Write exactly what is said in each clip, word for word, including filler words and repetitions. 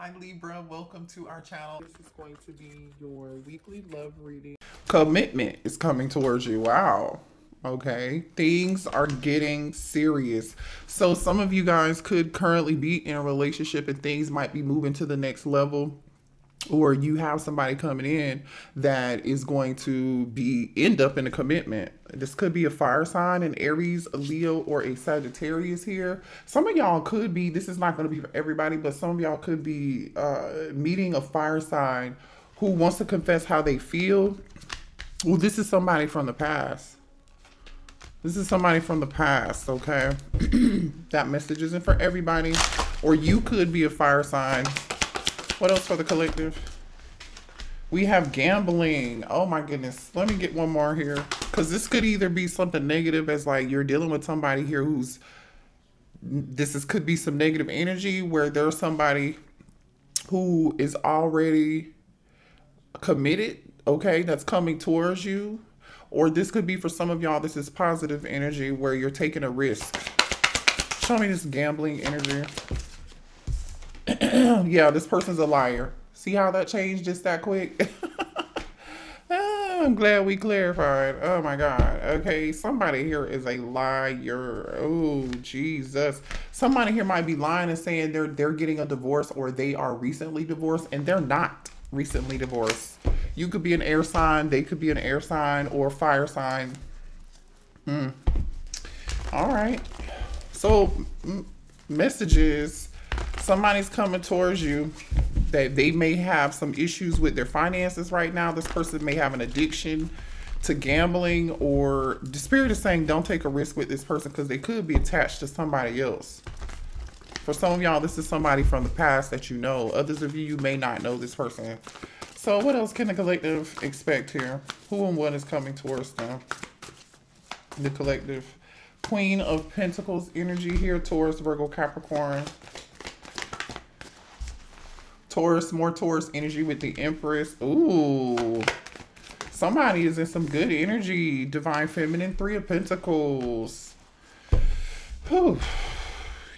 Hi Libra, welcome to our channel. This is going to be your weekly love reading. Commitment is coming towards you. Wow. Okay, things are getting serious. So some of you guys could currently be in a relationship and things might be moving to the next level, or you have somebody coming in that is going to be end up in a commitment. This could be a fire sign, an Aries, a Leo, or a Sagittarius here. Some of y'all could be, this is not going to be for everybody, but some of y'all could be uh, meeting a fire sign who wants to confess how they feel. Well, this is somebody from the past. This is somebody from the past, okay? That message isn't for everybody. Or you could be a fire sign. What else for the collective? We have gambling. Oh my goodness. Let me get one more here. Because this could either be something negative, as like you're dealing with somebody here who's... This is could be some negative energy where there's somebody who is already committed, okay? That's coming towards you. Or this could be for some of y'all, this is positive energy where you're taking a risk. Show me this gambling energy. Yeah, this person's a liar. See how that changed just that quick? Oh, I'm glad we clarified. Oh my God. Okay, somebody here is a liar. Oh, Jesus. Somebody here might be lying and saying they're, they're getting a divorce, or they are recently divorced and they're not recently divorced. You could be an air sign, they could be an air sign or fire sign. Hmm. All right. So messages, somebody's coming towards you that they may have some issues with their finances right now. This person may have an addiction to gambling, or the spirit is saying don't take a risk with this person because they could be attached to somebody else. For some of y'all, this is somebody from the past that you know. Others of you, you may not know this person. So what else can the collective expect here? Who and what is coming towards them? The collective. Queen of Pentacles energy here. Taurus, Virgo, Capricorn. Taurus, more Taurus energy with the Empress. Ooh. Somebody is in some good energy. Divine Feminine, Three of Pentacles. Whew.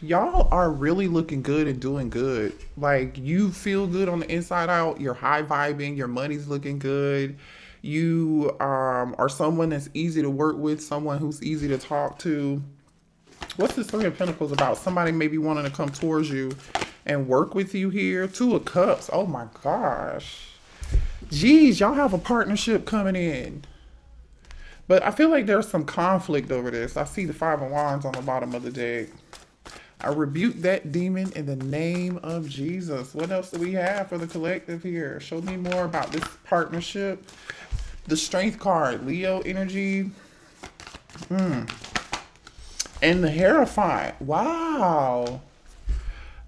Y'all are really looking good and doing good. Like, you feel good on the inside out. You're high vibing. Your money's looking good. You um, are someone that's easy to work with, someone who's easy to talk to. What's this Three of Pentacles about? Somebody may be wanting to come towards you and work with you here. Two of Cups. Oh, my gosh. Geez, y'all have a partnership coming in. But I feel like there's some conflict over this. I see the Five of Wands on the bottom of the deck. I rebuke that demon in the name of Jesus. What else do we have for the collective here? Show me more about this partnership. The Strength card, Leo energy. Mm. And the Hierophant. Wow.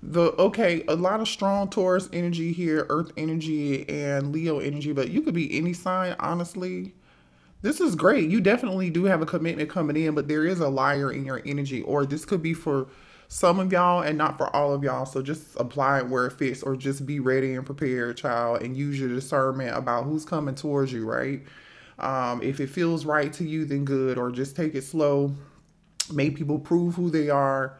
The okay, a lot of strong Taurus energy here, Earth energy and Leo energy, but you could be any sign, honestly. This is great. You definitely do have a commitment coming in, but there is a liar in your energy, or this could be for some of y'all and not for all of y'all. So just apply it where it fits, or just be ready and prepared, child, and use your discernment about who's coming towards you, right? Um, if it feels right to you, then good, or just take it slow. Make people prove who they are.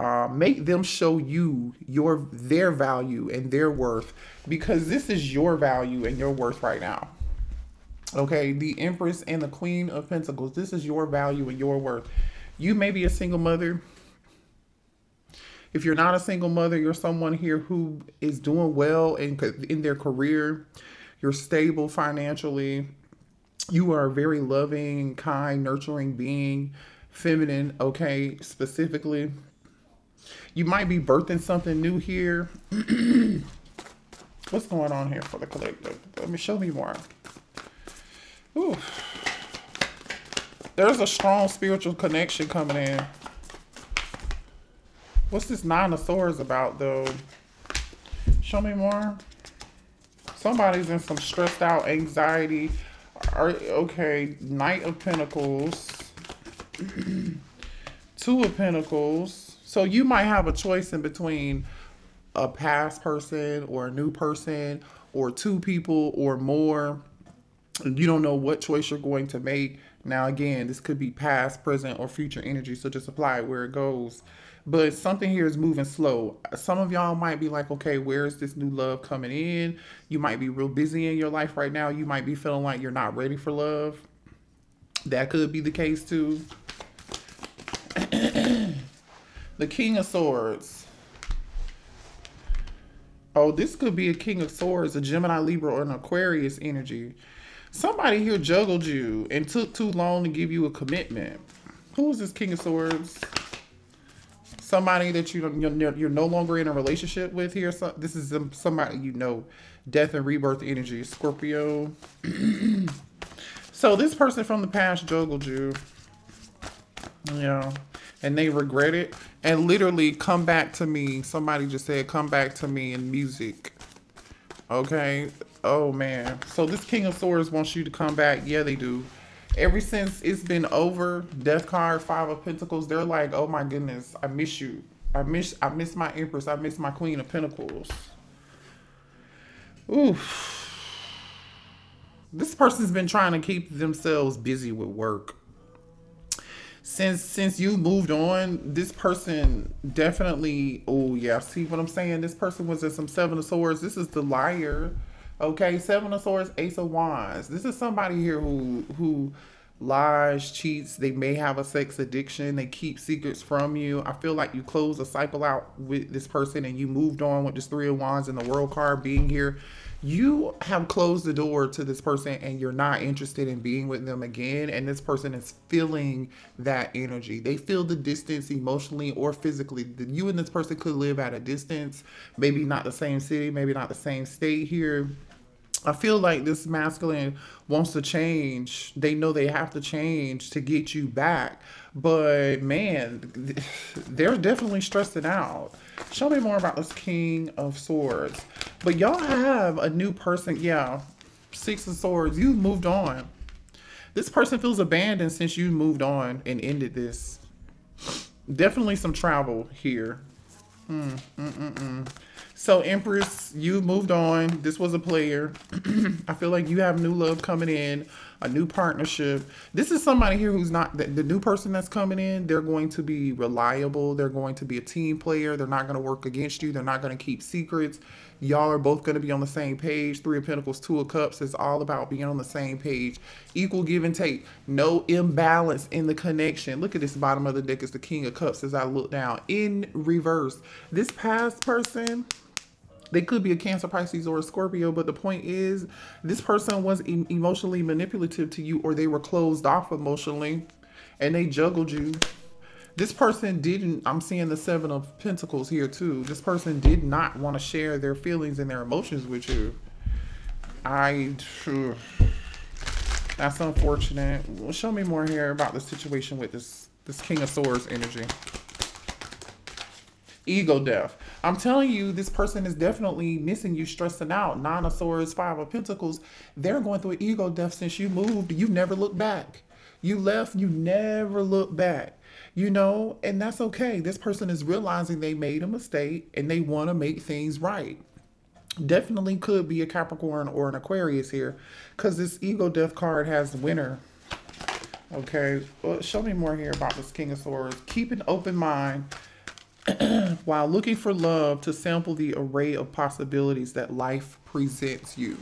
Uh, make them show you your their value and their worth, because this is your value and your worth right now. Okay, the Empress and the Queen of Pentacles. This is your value and your worth. You may be a single mother. If you're not a single mother, you're someone here who is doing well in, in their career. You're stable financially. You are a very loving, kind, nurturing being, feminine, okay, specifically. You might be birthing something new here. What's going on here for the collective? Let me show me more. Ooh. There's a strong spiritual connection coming in. What's this Nine of Swords about, though? Show me more. Somebody's in some stressed out anxiety. Are, okay, Knight of Pentacles. Two of Pentacles. So you might have a choice in between a past person or a new person or two people or more. You don't know what choice you're going to make. Now, again, this could be past, present, or future energy. So just apply it where it goes. but something here is moving slow. Some of y'all might be like, okay, where is this new love coming in? You might be real busy in your life right now. You might be feeling like you're not ready for love. That could be the case too. The King of Swords. Oh, this could be a King of Swords, a Gemini, Libra, or an Aquarius energy. Somebody here juggled you and took too long to give you a commitment. Who is this King of Swords? Somebody that you, you're, you're no longer in a relationship with here. So this is somebody you know. Death and rebirth energy, Scorpio. So this person from the past juggled you. Yeah. And they regret it. And literally, come back to me. Somebody just said, come back to me in music. Okay. Oh, man. So this King of Swords wants you to come back. Yeah, they do. Ever since it's been over, Death card, Five of Pentacles, they're like, oh, my goodness, I miss you. I miss I miss my Empress. I miss my Queen of Pentacles. Oof. This person's been trying to keep themselves busy with work. Since since you moved on, this person definitely, oh, yeah, see what I'm saying? This person was in some Seven of Swords. This is the liar. Okay, Seven of Swords, Ace of Wands. This is somebody here who who lies, cheats. They may have a sex addiction. They keep secrets from you. I feel like you closed a cycle out with this person and you moved on with this Three of Wands and the World card being here. You have closed the door to this person and you're not interested in being with them again. And this person is feeling that energy. They feel the distance emotionally or physically. You and this person could live at a distance. Maybe not the same city, maybe not the same state here. I feel like this masculine wants to change. They know they have to change to get you back. But man, they're definitely stressing out. Show me more about this King of Swords. But y'all have a new person. Yeah, Six of Swords. You've moved on. This person feels abandoned since you moved on and ended this. Definitely some travel here. Mm, mm, mm, mm. So Empress, you moved on. This was a player. I feel like you have new love coming in, a new partnership. This is somebody here who's not, the, the new person that's coming in, they're going to be reliable. They're going to be a team player. They're not going to work against you. They're not going to keep secrets. Y'all are both going to be on the same page. Three of Pentacles, Two of Cups. It's all about being on the same page. Equal give and take. No imbalance in the connection. Look at this bottom of the deck. It's the King of Cups as I look down. In reverse. This past person, they could be a Cancer, Pisces, or a Scorpio, but the point is this person was em emotionally manipulative to you, or they were closed off emotionally and they juggled you. This person didn't, I'm seeing the Seven of Pentacles here too. This person did not want to share their feelings and their emotions with you. I, ugh, that's unfortunate. Well, show me more here about the situation with this, this King of Swords energy. Ego death. I'm telling you, this person is definitely missing you, stressing out. Nine of Swords, Five of Pentacles. They're going through an ego death since you moved. You never looked back. You left. You never looked back. You know, and that's okay. This person is realizing they made a mistake and they want to make things right. Definitely could be a Capricorn or an Aquarius here because this ego death card has winner. Okay, well, show me more here about this King of Swords. Keep an open mind while looking for love to sample the array of possibilities that life presents you.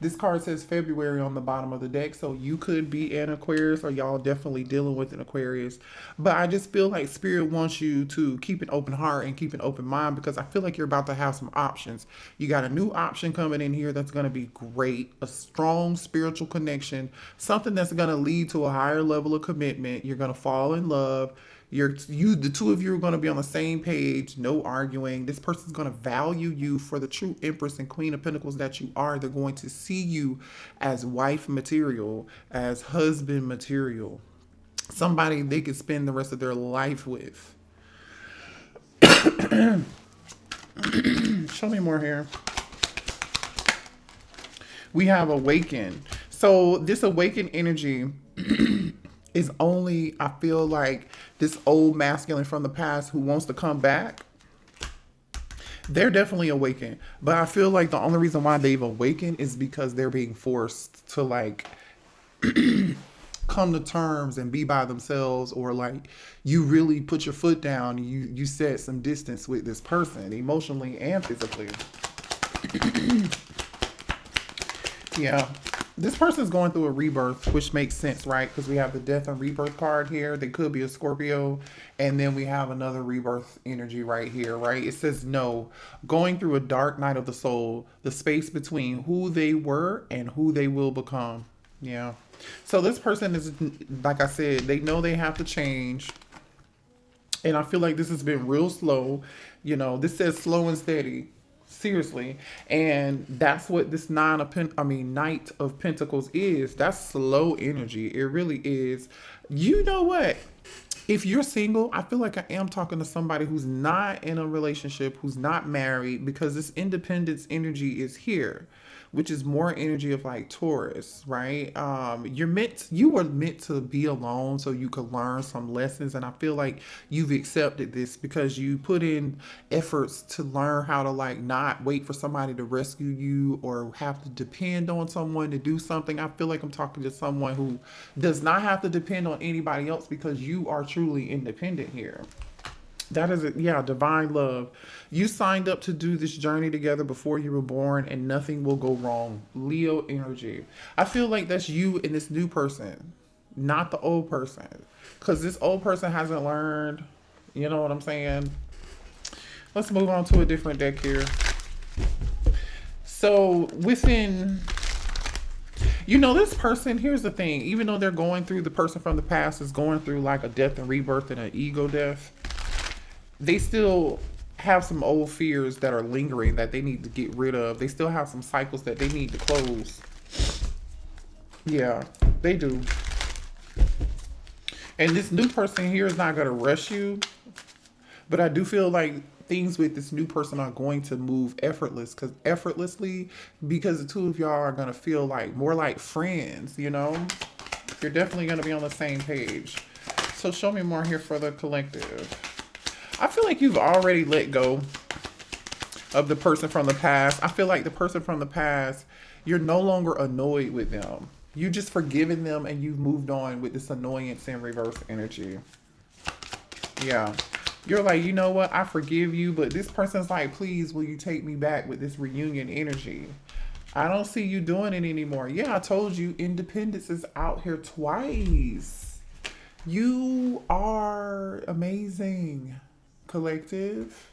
This card says February on the bottom of the deck, so you could be an Aquarius or y'all definitely dealing with an Aquarius. But I just feel like Spirit wants you to keep an open heart and keep an open mind because I feel like you're about to have some options. You got a new option coming in here that's going to be great, a strong spiritual connection, something that's going to lead to a higher level of commitment. You're going to fall in love. You're, you, the two of you are going to be on the same page, no arguing. This person's going to value you for the true Empress and Queen of Pentacles that you are. They're going to see you as wife material, as husband material, somebody they could spend the rest of their life with. Show me more here. We have awakened. So this awakened energy is only, I feel like, this old masculine from the past who wants to come back. They're definitely awakened. But I feel like the only reason why they've awakened is because they're being forced to, like, come to terms and be by themselves, or like you really put your foot down, you, you set some distance with this person emotionally and physically. Yeah, this person's going through a rebirth, which makes sense, right? Because we have the death and rebirth card here. They could be a Scorpio. And then we have another rebirth energy right here, right? It says, no, going through a dark night of the soul, the space between who they were and who they will become. Yeah. So this person is, like I said, they know they have to change. And I feel like this has been real slow. You know, this says slow and steady. Seriously. And that's what this nine of pen I mean Knight of Pentacles is. That's slow energy. It really is. You know what? If you're single, I feel like I am talking to somebody who's not in a relationship, who's not married, because this independence energy is here, which is more energy of like Taurus, right? Um, you're meant, you were meant to be alone so you could learn some lessons. And I feel like you've accepted this because you put in efforts to learn how to like not wait for somebody to rescue you or have to depend on someone to do something. I feel like I'm talking to someone who does not have to depend on anybody else because you are truly independent here. That is, a, yeah, divine love. You signed up to do this journey together before you were born and nothing will go wrong. Leo energy. I feel like that's you and this new person, not the old person. Because this old person hasn't learned. You know what I'm saying? Let's move on to a different deck here. So within... You know, this person, here's the thing, even though they're going through, the person from the past is going through like a death and rebirth and an ego death, they still have some old fears that are lingering that they need to get rid of. They still have some cycles that they need to close. Yeah, they do. And this new person here is not going to rush you, but I do feel like things with this new person are going to move effortless because effortlessly because the two of y'all are going to feel like more like friends, you know? You're definitely going to be on the same page. So show me more here for the collective. I feel like you've already let go of the person from the past. I feel like the person from the past, you're no longer annoyed with them. You just forgiven them and you've moved on with this annoyance and reverse energy. Yeah. You're like, you know what? I forgive you. But this person's like, please, will you take me back with this reunion energy? I don't see you doing it anymore. Yeah, I told you, independence is out here twice. You are amazing, collective.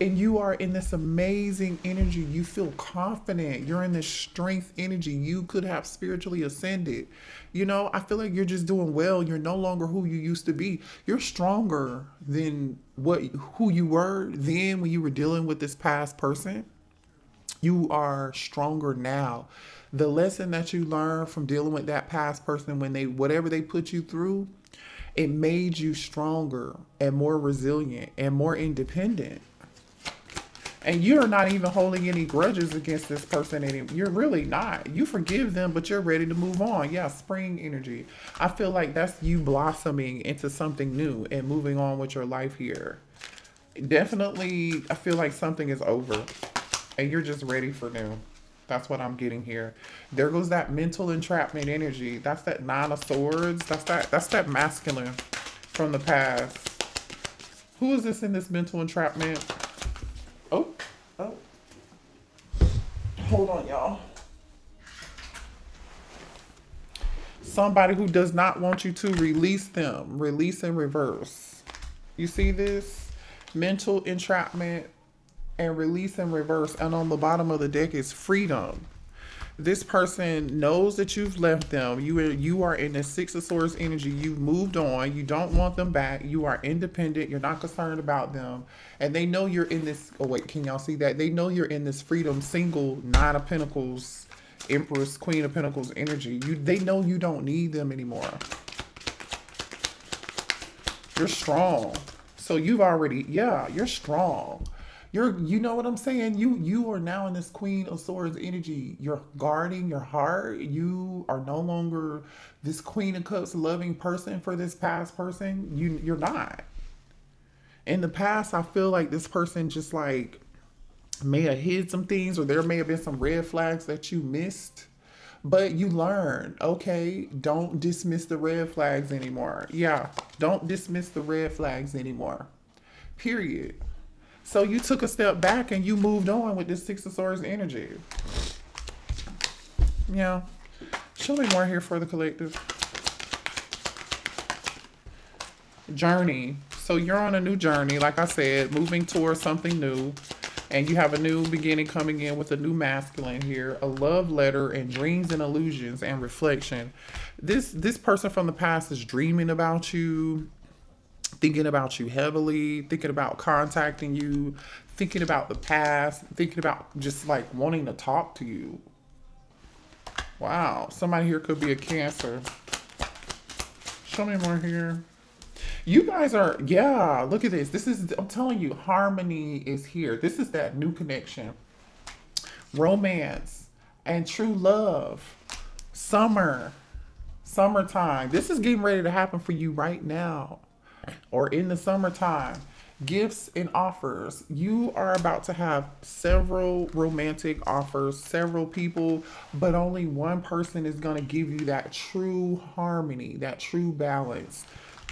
And you are in this amazing energy. You feel confident. You're in this strength energy. You could have spiritually ascended. You know, I feel like you're just doing well. You're no longer who you used to be. You're stronger than what who you were then when you were dealing with this past person. You are stronger now. The lesson that you learned from dealing with that past person, when they whatever they put you through, it made you stronger and more resilient and more independent. And you're not even holding any grudges against this person anymore. You're really not. You forgive them, but you're ready to move on. Yeah, spring energy. I feel like that's you blossoming into something new and moving on with your life here. Definitely, I feel like something is over. And you're just ready for new. That's what I'm getting here. There goes that mental entrapment energy. That's that nine of swords. That's that, that's that masculine from the past. Who is this in this mental entrapment? Oh, oh, hold on, y'all. Somebody who does not want you to release them. Release and reverse. You see this? Mental entrapment and release and reverse. And on the bottom of the deck is freedom. This person knows that you've left them. You, you are in the Six of Swords energy. You've moved on. You don't want them back. You are independent. You're not concerned about them. And they know you're in this... Oh, wait. Can y'all see that? They know you're in this freedom, single, Nine of Pentacles, Empress, Queen of Pentacles energy. You, they know you don't need them anymore. You're strong. So you've already... Yeah, you're strong. You're, you know what I'm saying? You, you are now in this Queen of Swords energy. You're guarding your heart. You are no longer this Queen of Cups loving person for this past person. You, you're not. In the past, I feel like this person just like may have hid some things, or there may have been some red flags that you missed. but you learn, okay? Don't dismiss the red flags anymore. Yeah, don't dismiss the red flags anymore, period. So you took a step back and you moved on with this Six of Swords energy. Yeah, show me more here for the collective. Journey. So you're on a new journey, like I said, moving towards something new. And you have a new beginning coming in with a new masculine here, a love letter and dreams and illusions and reflection. This, this person from the past is dreaming about you, thinking about you heavily, thinking about contacting you, thinking about the past, thinking about just like wanting to talk to you. Wow. Somebody here could be a Cancer. Show me more here. You guys are, yeah, look at this. This is, I'm telling you, harmony is here. This is that new connection. Romance and true love. Summer. Summertime. This is getting ready to happen for you right now or in the summertime. Gifts and offers. You are about to have several romantic offers, several people, but only one person is going to give you that true harmony, that true balance.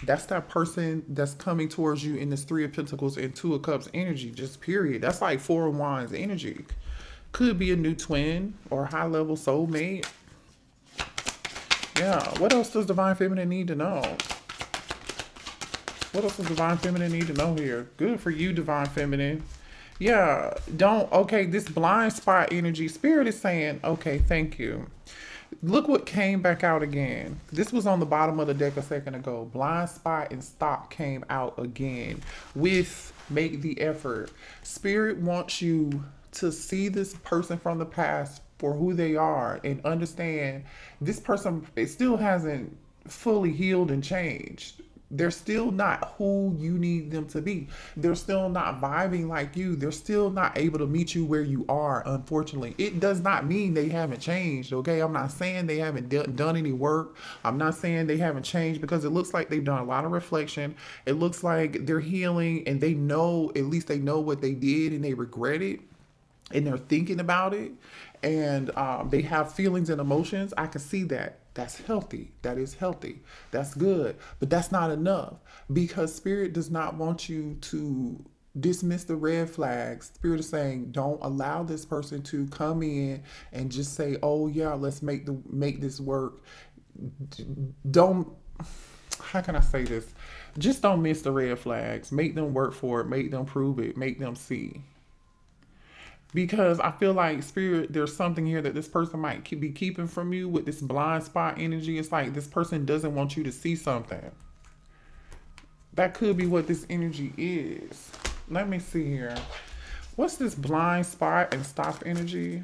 That's that person that's coming towards you in this Three of Pentacles and Two of Cups energy, just period. That's like Four of Wands energy. Could be a new twin or high-level soulmate. Yeah, what else does Divine Feminine need to know? What else does Divine Feminine need to know here? Good for you, Divine Feminine. Yeah, don't, okay, this blind spot energy, Spirit is saying, okay, thank you. Look what came back out again. This was on the bottom of the deck a second ago. Blind spot and stop came out again with make the effort. Spirit wants you to see this person from the past for who they are and understand this person, it still hasn't fully healed and changed. They're still not who you need them to be. They're still not vibing like you. They're still not able to meet you where you are, unfortunately. It does not mean they haven't changed, okay? I'm not saying they haven't done any work. I'm not saying they haven't changed because it looks like they've done a lot of reflection. It looks like they're healing and they know, at least they know what they did and they regret it and they're thinking about it and um, they have feelings and emotions. I can see that. That's healthy. That is healthy. That's good. But that's not enough because Spirit does not want you to dismiss the red flags. Spirit is saying, don't allow this person to come in and just say, oh yeah, let's make the, make this work. Don't, how can I say this? Just don't miss the red flags. Make them work for it. Make them prove it. Make them see. Because I feel like Spirit, there's something here that this person might keep, be keeping from you with this blind spot energy. It's like this person doesn't want you to see something. That could be what this energy is. Let me see here. What's this blind spot and stop energy?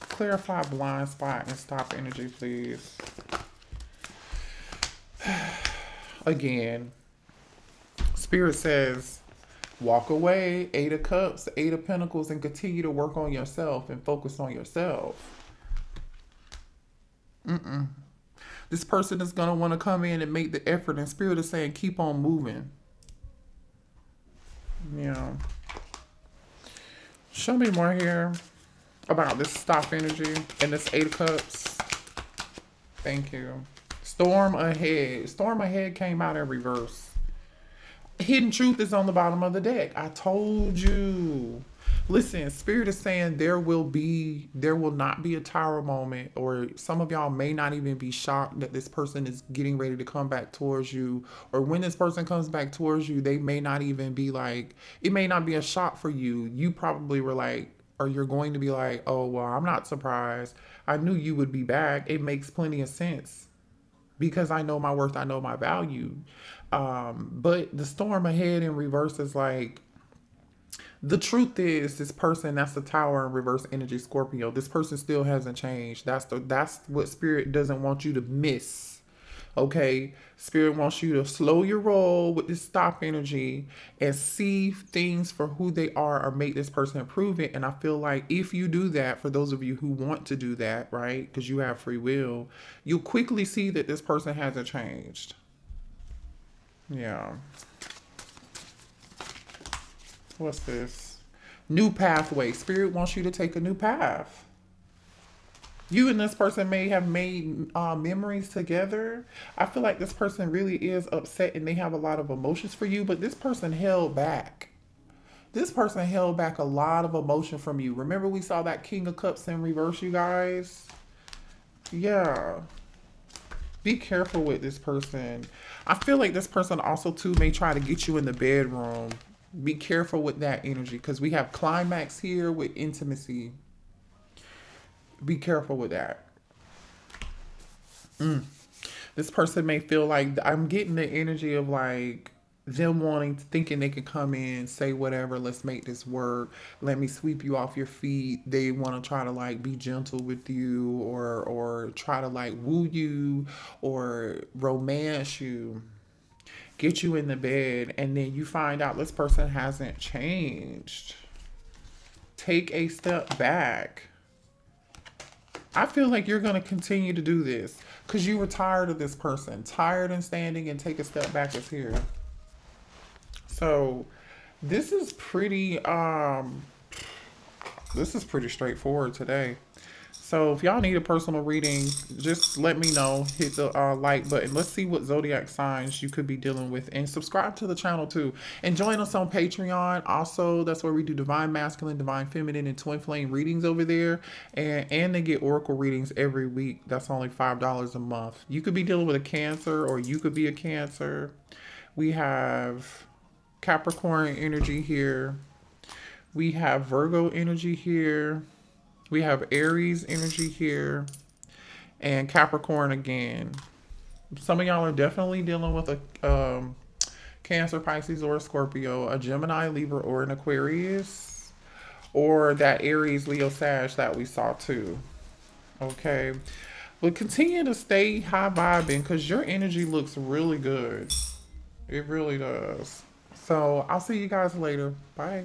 Clarify blind spot and stop energy, please. Again, Spirit says, walk away, Eight of Cups, Eight of Pentacles, and continue to work on yourself and focus on yourself. Mm-mm. This person is going to want to come in and make the effort, and Spirit is saying, keep on moving. Yeah. Show me more here about this stop energy and this Eight of Cups. Thank you. Storm ahead. Storm ahead came out in reverse. Hidden truth is on the bottom of the deck. I told you. Listen, Spirit is saying there will be, there will not be a tower moment, or some of y'all may not even be shocked that this person is getting ready to come back towards you. Or when this person comes back towards you, they may not even be like, it may not be a shock for you. You probably were like, or you're going to be like, oh, well, I'm not surprised. I knew you would be back. It makes plenty of sense because I know my worth. I know my value. Um, but the storm ahead in reverse is like, the truth is this person, that's the tower in reverse energy, Scorpio, this person still hasn't changed. That's the, that's what Spirit doesn't want you to miss. Okay. Spirit wants you to slow your roll with this stop energy and see things for who they are or make this person improve it. And I feel like if you do that, for those of you who want to do that, right? Because you have free will, you'll quickly see that this person hasn't changed. Yeah. What's this? New pathway. Spirit wants you to take a new path. you and this person may have made uh, memories together. I feel like this person really is upset and they have a lot of emotions for you, but this person held back. This person held back a lot of emotion from you. Remember we saw that King of Cups in reverse, you guys? Yeah. Be careful with this person. I feel like this person also too may try to get you in the bedroom. Be careful with that energy because we have climax here with intimacy. Be careful with that. Mm. This person may feel like, I'm getting the energy of like them wanting, thinking they can come in, say whatever, let's make this work. Let me sweep you off your feet. They want to try to like be gentle with you or, or try to like woo you or romance you, get you in the bed. And then you find out this person hasn't changed. Take a step back. I feel like you're going to continue to do this because you were tired of this person. Tired and standing and take a step back is here. So this is pretty, um, this is pretty straightforward today. So if y'all need a personal reading, just let me know. Hit the uh, like button. Let's see what zodiac signs you could be dealing with. And subscribe to the channel too. And join us on Patreon. Also, that's where we do Divine Masculine, Divine Feminine, and Twin Flame readings over there. And, and they get Oracle readings every week. That's only five dollars a month. You could be dealing with a Cancer or you could be a Cancer. We have Capricorn energy here. We have Virgo energy here. We have Aries energy here and Capricorn again. Some of y'all are definitely dealing with a um, Cancer, Pisces, or a Scorpio, a Gemini, Libra, or an Aquarius, or that Aries, Leo, Sag that we saw too. Okay. But continue to stay high vibing because your energy looks really good. It really does. So I'll see you guys later. Bye.